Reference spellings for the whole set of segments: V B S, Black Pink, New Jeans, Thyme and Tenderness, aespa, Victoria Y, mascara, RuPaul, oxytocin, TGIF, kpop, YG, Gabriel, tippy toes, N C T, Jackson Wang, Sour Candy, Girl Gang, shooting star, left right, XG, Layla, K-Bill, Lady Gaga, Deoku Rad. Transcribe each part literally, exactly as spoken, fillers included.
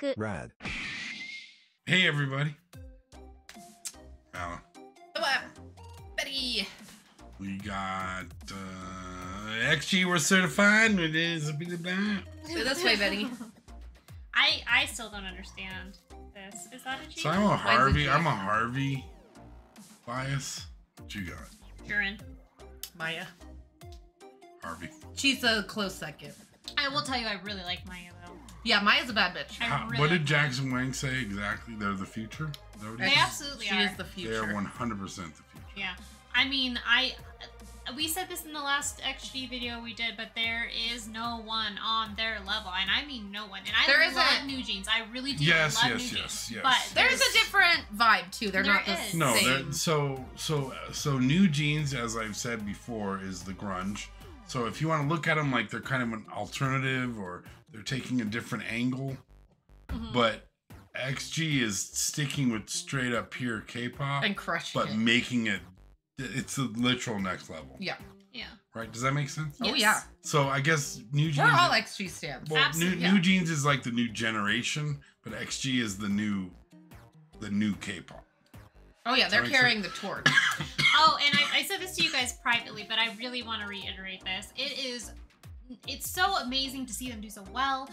Deoku Rad. Hey everybody. Alan. Hello, buddy. We got uh, X G. We're certified. It is a bit of that. This way, buddy. I I still don't understand this. Is that a G? So I'm a Harvey. I'm a Harvey bias. What you got? Durin. Maya. Harvey. She's a close second. I will tell you, I really like Maya though. Yeah, Maya's a bad bitch. How, really what did Jackson Wang say exactly? They're the future. They is? absolutely she are. She is the future. They are one hundred percent the future. Yeah, I mean, I we said this in the last X G video we did, but there is no one on their level, and I mean no one. And I there love New Jeans. I really do yes, love yes, New Jeans. Yes, yes, yes. But there's yes. a different vibe too. They're there not the is. No, same. So so so New Jeans, as I've said before, is the grunge. So if you want to look at them like they're kind of an alternative or they're taking a different angle, mm-hmm. but X G is sticking with straight up pure K-pop and crushing it, but making it it's the literal next level. Yeah, yeah. Right? Does that make sense? Oh yes. yeah. So I guess New Jeans. We're all X G stands. Well, Absolutely, new, yeah. New Jeans is like the new generation, but X G is the new, the new K-pop. Oh yeah, they're carrying sense? the torch. Oh, and I, I said this to you guys privately, but I really want to reiterate this. It is, it's so amazing to see them do so well,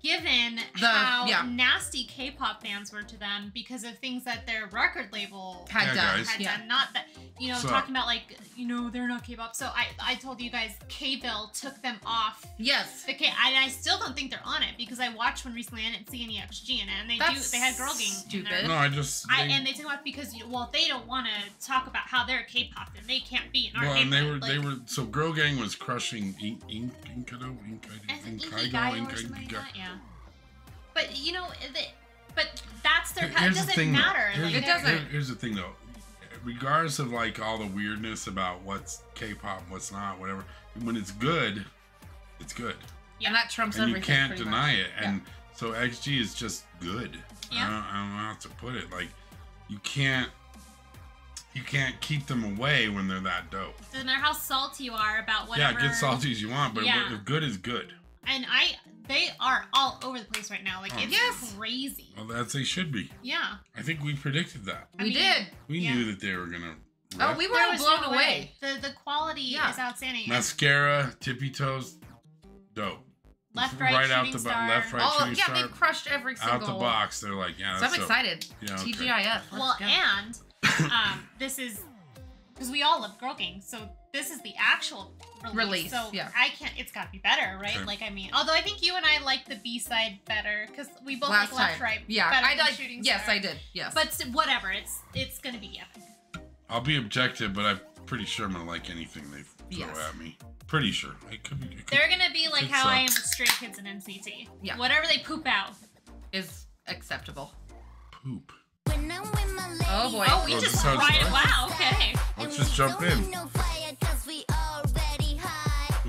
given the, how yeah. nasty K-pop fans were to them because of things that their record label had yeah, done. Guys. Had yeah. done. Not that, you know, so, talking about like, you know, they're not K-pop. So I, I told you guys, K-Bill took them off. Yes. The K and I still don't think they're on it because I watched one recently and I didn't see any X G in it. And they That's do, they had Girl Gang. Stupid. In their, no, I just. They, I, and they took them off because, you know, well, they don't want to talk about how they're K-pop and they can't be in our Well, and they were, like, they were, so Girl Gang was crushing Inkado, Inkado, Inkado, yeah. But you know, they, but that's their. It doesn't the thing, matter. Here's, like, it doesn't. Here, here's the thing, though. Regardless of like all the weirdness about what's K-pop, what's not, whatever. When it's good, it's good. Yeah, and that trumps and everything. You can't deny much. it. And yeah. so X G is just good. Yeah. I don't, I don't know how to put it. Like, you can't. You can't keep them away when they're that dope. It doesn't matter how salty you are about whatever. Yeah, get salty as you want, but yeah. what, if good is good. And I, they are all over the place right now. Like, oh, it's yes. crazy. Well, that's they should be. Yeah. I think we predicted that. We I mean, did. We yeah. knew that they were going to. Oh, we weren't blown no away. The the quality yeah. is outstanding. Mascara, tippy toes, dope. Left, right, right out the star. Left, right, oh, shooting yeah, star. Yeah, they've crushed every single. Out the box, they're like, yeah. So I'm so, excited. Yeah, okay. T G I F. Well, go. and um, this is, because we all love Girl Gang, so this is the actual release. release so yeah. I can't, it's gotta be better, right? Okay. Like, I mean, although I think you and I like the B side better, because we both Last like left, time. right, yeah. better I like, shooting Yes, star. I did, yes. But whatever, it's it's gonna be epic. I'll be objective, but I'm pretty sure I'm gonna like anything they throw yes. at me. Pretty sure. It could, it could, They're gonna be like how suck. I am with Stray Kids and N C T. Yeah. Whatever they poop out is acceptable. Poop. Oh boy. Oh, we oh, just right nice. Wow, okay. Let's just jump in.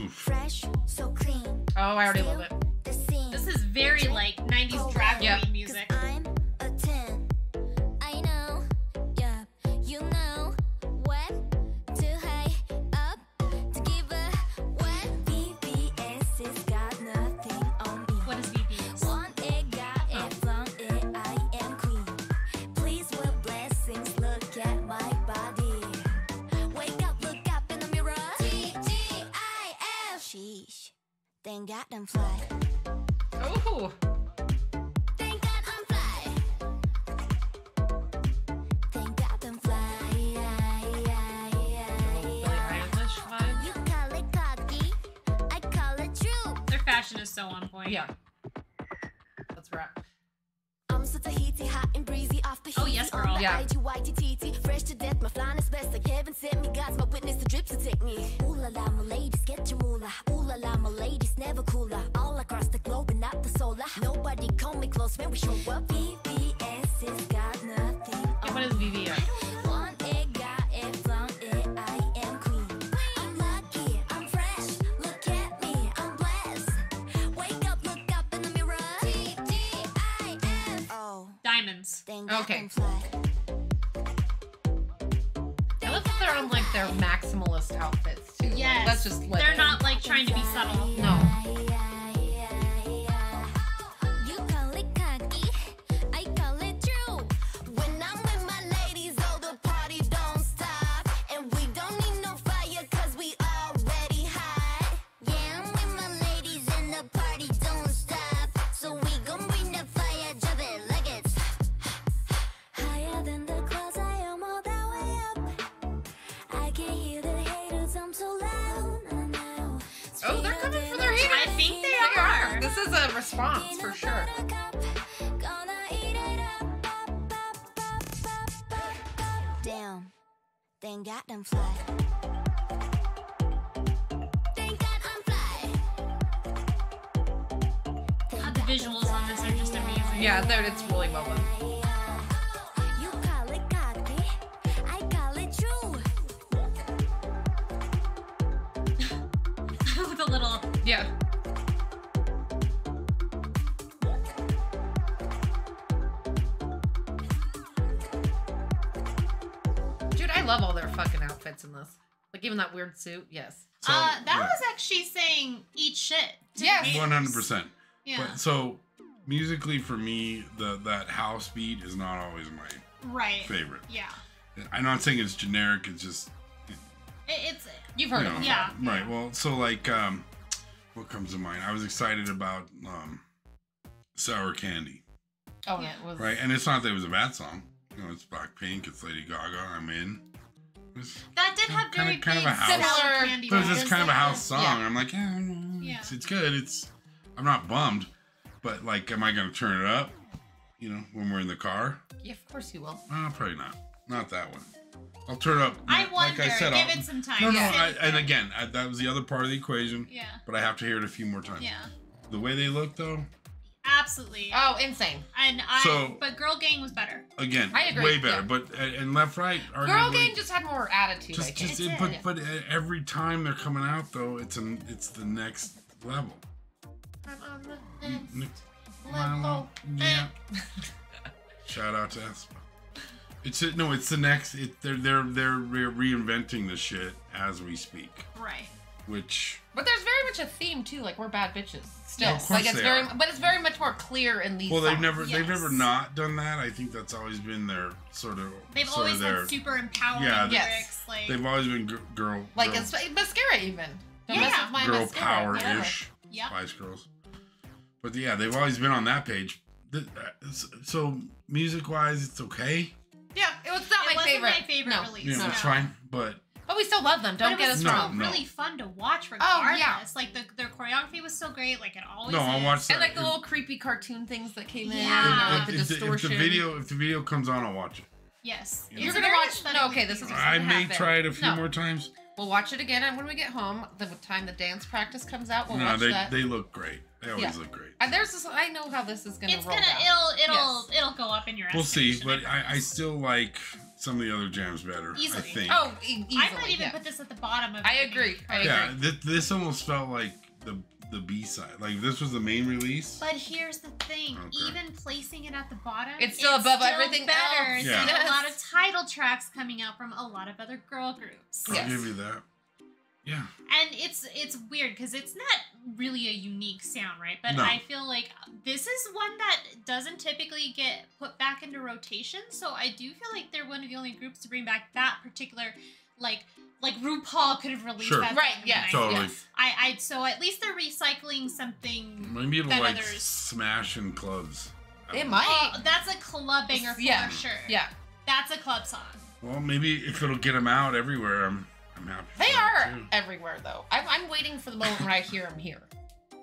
Fresh, so clean. Oh, I already love it. This is very like nineties drag queen yep. music. I'm a ten. I know. Yeah. You know what? To high up, to give a what? V B S has got nothing on me. What is V B S? One egg got as long as I am queen. Please with blessings, look at my body. Wake up, look up in the mirror. T G I F. Sheesh. Thank God I'm fly. Oh. Thank God I'm fly. Thank God I'm fly. You call it cocky, I call it true. Their fashion is so on point. Yeah. Let's wrap. I'm so Tahiti, hot and breezy off the heat. Oh yes, girl. Yeah. Fresh to death, my flying is best. Like heaven sent me, God's my witness. The drips to take me. Ooh la la, my ladies, get your moolah. Ooh la la, my ladies, never cooler. All across the globe and not the solar. Nobody come me close when we show up. V B S has got nothing. And what is V B S? Okay. I love that they're on like their maximalist outfits too. Yes. Like, that's just like they're not like trying to be subtle. No. You call it cocky, Oh, they're coming for their haters. I think they are. This is a response for sure. Damn. Then got them fly. The visuals on this are just amazing. Yeah, that it's really well done. Yeah. Dude, I love all their fucking outfits in this. Like, even that weird suit, yes. So, uh, that yeah. was actually saying, eat shit. Yes. one hundred percent. Yeah. But, so, musically for me, the that house beat is not always my right. favorite. Yeah. I'm not saying it's generic, it's just... It, it's... You've heard you know, it, yeah. Right, yeah. Well, so like... um. What comes to mind? I was excited about um, Sour Candy. Oh, yeah. It was... Right? And it's not that it was a bad song. You know, it's Black Pink, it's Lady Gaga, I'm in. It's that did have very kind of, kind of a house. Similar. So it was just kind of a house song. Yeah. I'm like, yeah, yeah. It's, it's good. It's, I'm not bummed. But, like, am I going to turn it up? You know, when we're in the car? Yeah, of course you will. No, probably not. Not that one. I'll turn it up. I wonder. Like I said, give I'll, it some time. No, no. Yeah. I, and again, I, that was the other part of the equation. Yeah. But I have to hear it a few more times. Yeah. The way they look, though. Absolutely. Oh, insane. And I. So, but Girl Gang was better. Again, I agree. Way better. Yeah. But and Left Right. Girl Gang just had more attitude. Just, I just it, but, yeah. but every time they're coming out though, it's an it's the next level. I'm on the next N level. Yeah. Shout out to aespa. It's a, no, it's the next. It, they're they're they're re reinventing the shit as we speak. Right. Which. But there's very much a theme too. Like we're bad bitches still. Yes. Like it's very, are. but it's very much more clear in these. Well, they've songs. never yes. they've never not done that. I think that's always been their sort of. They've sort always of their, been super empowering yeah, lyrics. Like they've always been girl. girl like it's mascara even. Don't yeah. mess with my girl mascara. power ish. Yeah. Spice Girls. But yeah, they've always been on that page. So music wise, it's okay. Yeah, it was not it my, favorite. my favorite. No. Release. Yeah, no. It's fine, but but we still love them. Don't get us wrong. No, no. Really fun to watch, regardless. Oh, yeah. Like the their choreography was so great, like it always. No, is. I watched that. And like the it, little creepy cartoon things that came in. Yeah, if, like the if, distortion. If the video, if the video comes on, I'll watch it. Yes, you know? you're gonna watch that. No, okay, this is. I may happen. try it a few no. more times. We'll watch it again, and when we get home, the time the dance practice comes out, we'll no, watch they, that. No, they look great. They always yeah. look great. And there's this, I know how this is gonna. It's roll gonna down. it'll it'll yes. it'll go up in your. We'll see, but I, I still like some of the other jams better. Easily. I think. Oh, e easily. I might even yeah. put this at the bottom of. I agree. I agree. Yeah, th this almost felt like the the B side. Like this was the main release. But here's the thing: okay. even placing it at the bottom, it's still it's above still everything better. Else. Yeah. Yes. A lot of title tracks coming out from a lot of other girl groups. I'll yes. give you that. Yeah. And it's it's weird because it's not really a unique sound, right? But no. I feel like this is one that doesn't typically get put back into rotation. So I do feel like they're one of the only groups to bring back that particular, like like RuPaul could have released sure. that. Right. Yeah. Totally. Yes. I I so at least they're recycling something. Maybe it'll that like others... smash in clubs. It might. Oh, that's a club banger for yeah. sure. Yeah. That's a club song. Well, maybe if it'll get them out everywhere. Um... I'm happy they are too. everywhere though. I'm, I'm waiting for the moment where I hear them here.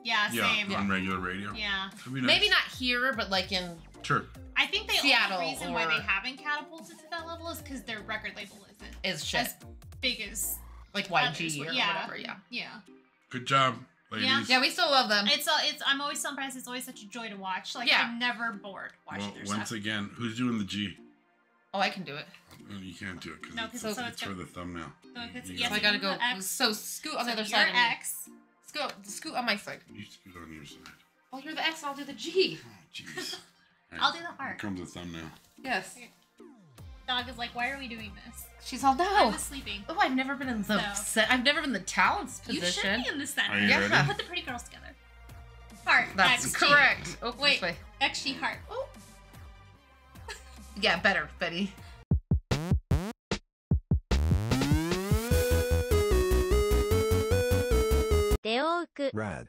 Yeah, same. Yeah, on yeah. regular radio. Yeah. Nice. Maybe not here, but like in sure. I think the Seattle only reason or... why they haven't catapulted to that level is because their record label isn't is shit. as big as like Y G or yeah. whatever. Yeah. Yeah. Good job, ladies. Yeah, yeah we still love them. It's a, it's. I'm always so impressed. It's always such a joy to watch. Like yeah. I'm never bored watching well, their stuff. Once again, who's doing the G? Oh, I can do it. You can't do it because no, it's, so it's, it's for the thumbnail. So, it's, yes, so I gotta go. X. So scoot on so the other side. You're X. Scoot, scoot on my side. You scoot on your side. Oh, you're the X. And I'll do the G. Oh, jeez. Right. I'll do the heart. Here comes the thumbnail. Yes. Dog is like, why are we doing this? She's all no. I was sleeping. Oh, I've never been in the no. set. I've never been in the talents position. You should be in the center. Yeah. Put the pretty girls together. Heart. That's X G. Correct. Oh wait. X G heart. Oh. Yeah, better, Betty. Deoku Rad.